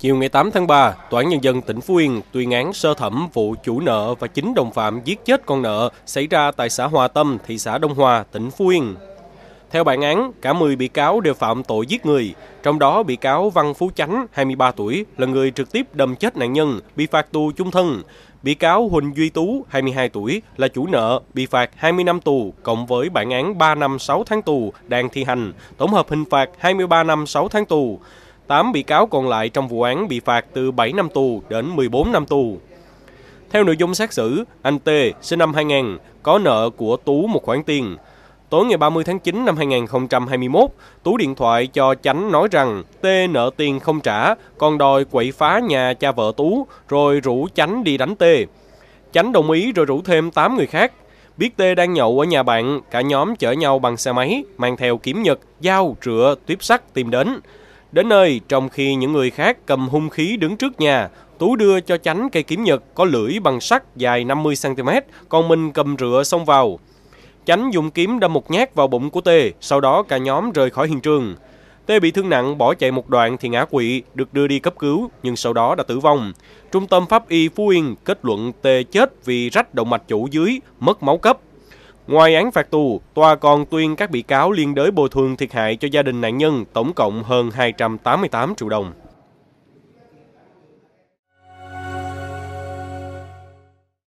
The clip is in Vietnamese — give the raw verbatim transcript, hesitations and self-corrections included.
Chiều ngày tám tháng ba, Tòa án Nhân dân tỉnh Phú Yên tuyên án sơ thẩm vụ chủ nợ và chín đồng phạm giết chết con nợ xảy ra tại xã Hòa Tâm, thị xã Đông Hòa, tỉnh Phú Yên. Theo bản án, cả mười bị cáo đều phạm tội giết người, trong đó bị cáo Văn Phú Chánh, hai mươi ba tuổi, là người trực tiếp đâm chết nạn nhân, bị phạt tù chung thân. Bị cáo Huỳnh Duy Tú, hai mươi hai tuổi, là chủ nợ, bị phạt hai mươi năm tù, cộng với bản án ba năm sáu tháng tù đang thi hành, tổng hợp hình phạt hai mươi ba năm sáu tháng tù. tám bị cáo còn lại trong vụ án bị phạt từ bảy năm tù đến mười bốn năm tù. Theo nội dung xét xử, anh T, sinh năm hai nghìn, có nợ của Tú một khoản tiền. Tối ngày ba mươi tháng chín năm hai nghìn không trăm hai mươi mốt, Tú điện thoại cho Chánh nói rằng T nợ tiền không trả, còn đòi quậy phá nhà cha vợ Tú, rồi rủ Chánh đi đánh T. Chánh đồng ý rồi rủ thêm tám người khác. Biết T đang nhậu ở nhà bạn, cả nhóm chở nhau bằng xe máy, mang theo kiếm nhật, dao, rựa, tuyếp sắt tìm đến. Đến nơi, trong khi những người khác cầm hung khí đứng trước nhà, Tú đưa cho Chánh cây kiếm nhật có lưỡi bằng sắt dài năm mươi xăng ti mét, còn mình cầm rựa xông vào. Chánh dùng kiếm đâm một nhát vào bụng của T, sau đó cả nhóm rời khỏi hiện trường. T bị thương nặng, bỏ chạy một đoạn thì ngã quỵ, được đưa đi cấp cứu, nhưng sau đó đã tử vong. Trung tâm Pháp Y Phú Yên kết luận T chết vì rách động mạch chủ dưới, mất máu cấp. Ngoài án phạt tù, tòa còn tuyên các bị cáo liên đới bồi thường thiệt hại cho gia đình nạn nhân tổng cộng hơn hai trăm tám mươi tám triệu đồng.